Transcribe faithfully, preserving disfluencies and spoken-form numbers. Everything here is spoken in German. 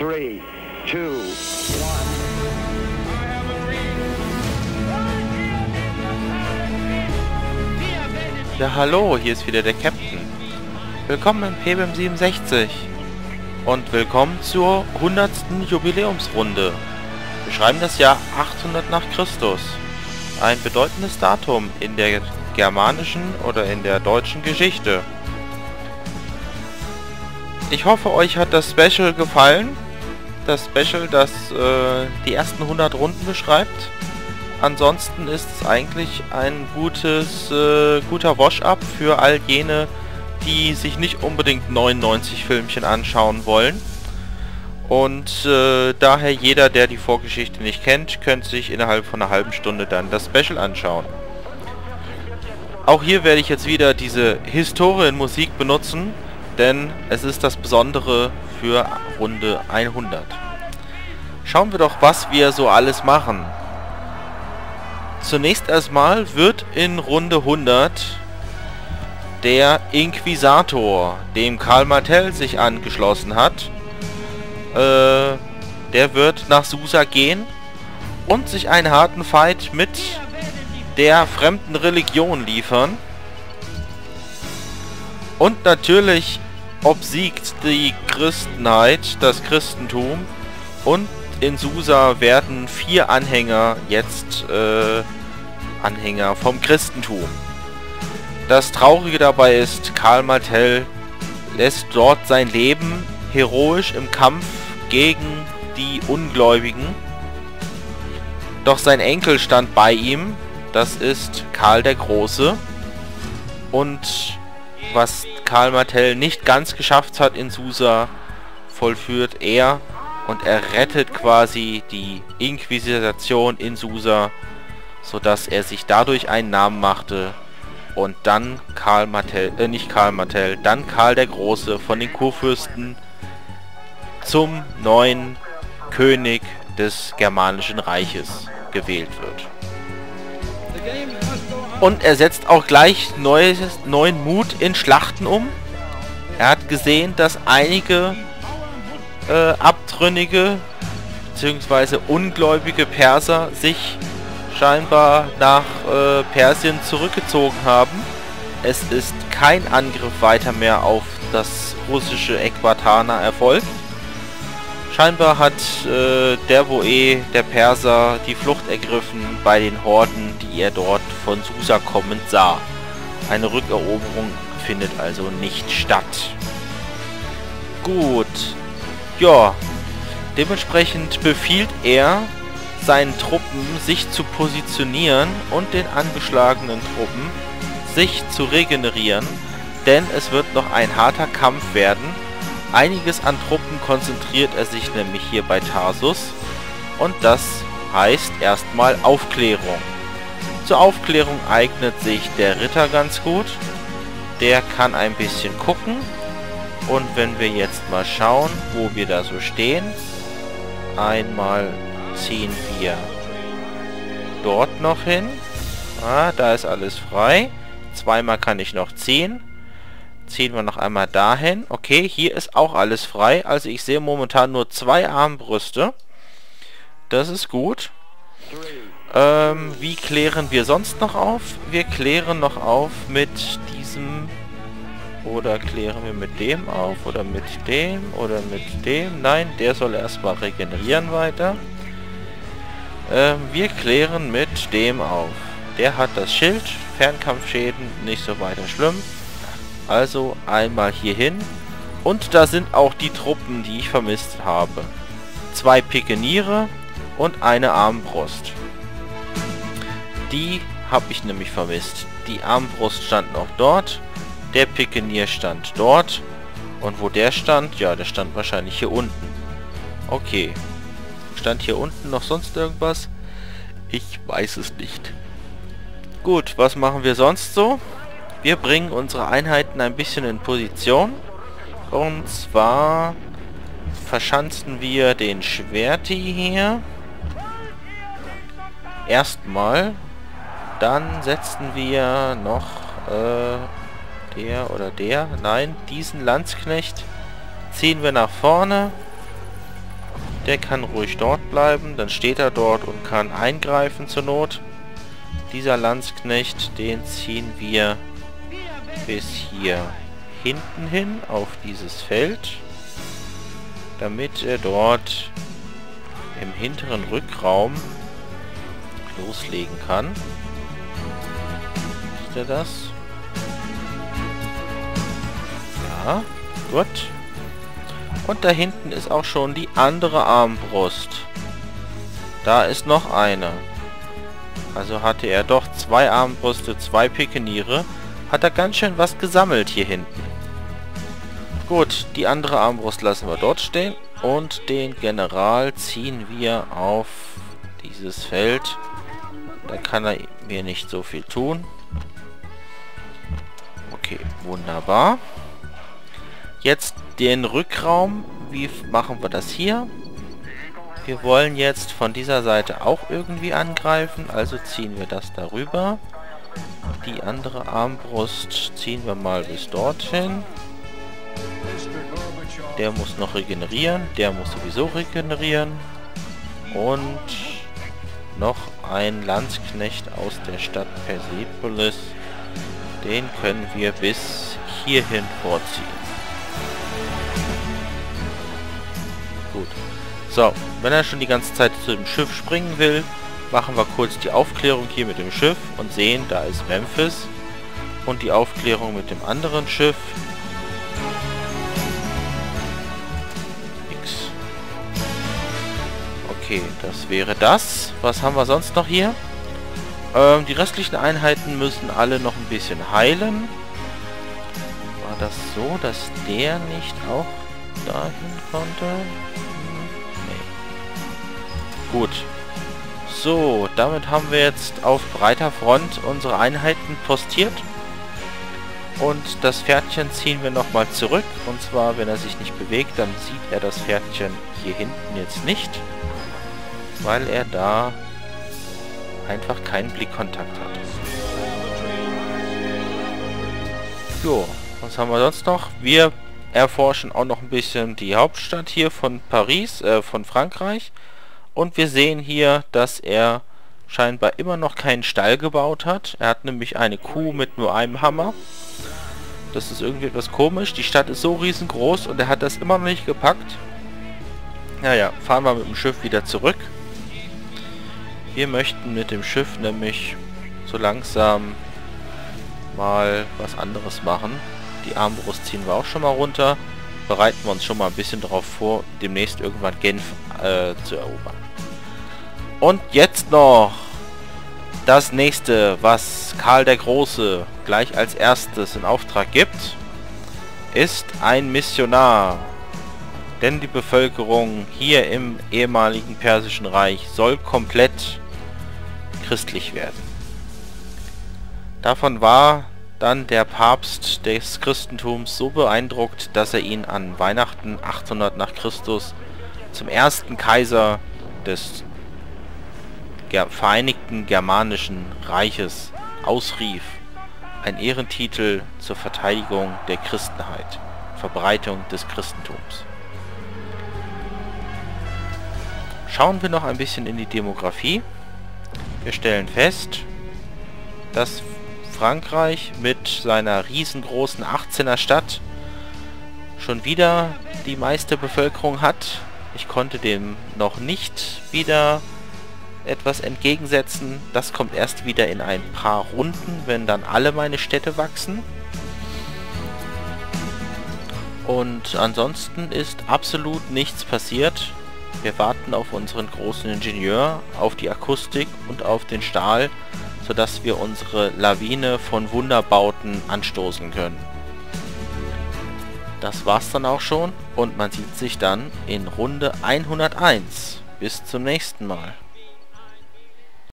three, two, one. Ja, hallo, hier ist wieder der Captain. Willkommen im P B M siebenundsechzig und willkommen zur hundertsten Jubiläumsrunde. Wir schreiben das Jahr achthundert nach Christus. Ein bedeutendes Datum in der germanischen oder in der deutschen Geschichte. Ich hoffe, euch hat das Special gefallen. Das Special, das äh, die ersten hundert Runden beschreibt. Ansonsten ist es eigentlich ein gutes, äh, guter Wash-Up für all jene, die sich nicht unbedingt neunundneunzig Filmchen anschauen wollen. Und äh, daher jeder, der die Vorgeschichte nicht kennt, könnte sich innerhalb von einer halben Stunde dann das Special anschauen. Auch hier werde ich jetzt wieder diese Historienmusik benutzen, denn es ist das Besondere für Runde hundert. Schauen wir doch, was wir so alles machen. Zunächst erstmal wird in Runde hundert der Inquisitor, dem Karl Martell sich angeschlossen hat, äh, der wird nach Susa gehen und sich einen harten Fight mit der fremden Religion liefern. Und natürlich obsiegt die Christenheit, das Christentum, und in Susa werden vier Anhänger jetzt äh, Anhänger vom Christentum. Das Traurige dabei ist, Karl Martell lässt dort sein Leben heroisch im Kampf gegen die Ungläubigen. Doch sein Enkel stand bei ihm, das ist Karl der Große. Und was Karl Martell nicht ganz geschafft hat in Susa, vollführt er. Und er rettet quasi die Inquisition in Susa, sodass er sich dadurch einen Namen machte und dann Karl Martell, äh nicht Karl Martell, dann Karl der Große von den Kurfürsten zum neuen König des Germanischen Reiches gewählt wird. Und er setzt auch gleich neues, neuen Mut in Schlachten um. Er hat gesehen, dass einige Äh, abtrünnige bzw. ungläubige Perser sich scheinbar nach äh, Persien zurückgezogen haben. Es ist kein Angriff weiter mehr auf das russische Ekbatana erfolgt. Scheinbar hat äh, der Boe, der Perser, die Flucht ergriffen bei den Horden, die er dort von Susa kommend sah. Eine Rückeroberung findet also nicht statt. Gut. Ja, dementsprechend befiehlt er seinen Truppen, sich zu positionieren und den angeschlagenen Truppen, sich zu regenerieren, denn es wird noch ein harter Kampf werden. Einiges an Truppen konzentriert er sich nämlich hier bei Tarsus und das heißt erstmal Aufklärung. Zur Aufklärung eignet sich der Ritter ganz gut, der kann ein bisschen gucken. Und wenn wir jetzt mal schauen, wo wir da so stehen, einmal ziehen wir dort noch hin. Ah, da ist alles frei. Zweimal kann ich noch ziehen. Ziehen wir noch einmal dahin. Okay, hier ist auch alles frei. Also ich sehe momentan nur zwei Armbrüste. Das ist gut. Ähm, wie klären wir sonst noch auf? Wir klären noch auf mit diesem... Oder klären wir mit dem auf? Oder mit dem? Oder mit dem? Nein, der soll erstmal regenerieren weiter. Ähm, wir klären mit dem auf. Der hat das Schild. Fernkampfschäden, nicht so weiter schlimm. Also einmal hier hin. Und da sind auch die Truppen, die ich vermisst habe. Zwei Pikeniere und eine Armbrust. Die habe ich nämlich vermisst. Die Armbrust stand noch dort. Der Pikenier stand dort. Und wo der stand? Ja, der stand wahrscheinlich hier unten. Okay. Stand hier unten noch sonst irgendwas? Ich weiß es nicht. Gut, was machen wir sonst so? Wir bringen unsere Einheiten ein bisschen in Position. Und zwar verschanzen wir den Schwerti hier. Erstmal. Dann setzen wir noch... Äh, Der oder der. Nein, diesen Landsknecht ziehen wir nach vorne. Der kann ruhig dort bleiben, dann steht er dort und kann eingreifen zur Not. Dieser Landsknecht, den ziehen wir bis hier hinten hin auf dieses Feld, damit er dort im hinteren Rückraum loslegen kann. Sieht er das? Ja, gut. Und da hinten ist auch schon die andere Armbrust. Da ist noch eine. Also hatte er doch zwei Armbrüste, zwei Pikeniere. Hat er ganz schön was gesammelt hier hinten. Gut, die andere Armbrust lassen wir dort stehen. Und den General ziehen wir auf dieses Feld. Da kann er mir nicht so viel tun. Okay, wunderbar. Jetzt den Rückraum. Wie machen wir das hier? Wir wollen jetzt von dieser Seite auch irgendwie angreifen. Also ziehen wir das darüber. Die andere Armbrust ziehen wir mal bis dorthin. Der muss noch regenerieren. Der muss sowieso regenerieren. Und noch ein Landsknecht aus der Stadt Persepolis. Den können wir bis hierhin vorziehen. Gut. So, wenn er schon die ganze Zeit zu dem Schiff springen will, machen wir kurz die Aufklärung hier mit dem Schiff und sehen, da ist Memphis. Und die Aufklärung mit dem anderen Schiff. Nix. Okay, das wäre das. Was haben wir sonst noch hier? Ähm, die restlichen Einheiten müssen alle noch ein bisschen heilen. War das so, dass der nicht auch dahin konnte? Nee. Gut. So, damit haben wir jetzt auf breiter Front unsere Einheiten postiert. Und das Pferdchen ziehen wir nochmal zurück. Und zwar, wenn er sich nicht bewegt, dann sieht er das Pferdchen hier hinten jetzt nicht. Weil er da einfach keinen Blickkontakt hat. Jo, was haben wir sonst noch? Wir erforschen auch noch ein bisschen die Hauptstadt hier von Paris, äh, von Frankreich. Und wir sehen hier, dass er scheinbar immer noch keinen Stall gebaut hat. Er hat nämlich eine Kuh mit nur einem Hammer. Das ist irgendwie etwas komisch. Die Stadt ist so riesengroß und er hat das immer noch nicht gepackt. Naja, fahren wir mit dem Schiff wieder zurück. Wir möchten mit dem Schiff nämlich so langsam mal was anderes machen. Die Armbrust ziehen wir auch schon mal runter. Bereiten wir uns schon mal ein bisschen darauf vor, demnächst irgendwann Genf äh, zu erobern. Und jetzt noch das nächste, was Karl der Große gleich als erstes in Auftrag gibt, ist ein Missionar. Denn die Bevölkerung hier im ehemaligen Persischen Reich soll komplett christlich werden. Davon war dann der Papst des Christentums so beeindruckt, dass er ihn an Weihnachten achthundert nach Christus zum ersten Kaiser des Vereinigten Germanischen Reiches ausrief. Ein Ehrentitel zur Verteidigung der Christenheit, Verbreitung des Christentums. Schauen wir noch ein bisschen in die Demografie. Wir stellen fest, dass Frankreich mit seiner riesengroßen achtzehner Stadt schon wieder die meiste Bevölkerung hat. Ich konnte dem noch nicht wieder etwas entgegensetzen. Das kommt erst wieder in ein paar Runden, wenn dann alle meine Städte wachsen. Und ansonsten ist absolut nichts passiert. Wir warten auf unseren großen Ingenieur, auf die Akustik und auf den Stahl, sodass wir unsere Lawine von Wunderbauten anstoßen können. Das war's dann auch schon und man sieht sich dann in Runde hunderteins. Bis zum nächsten Mal.